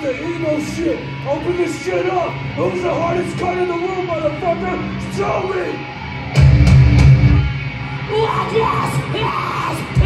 to emo shit. Open this shit up. It was the hardest cut in the room, motherfucker. Show me. What is this?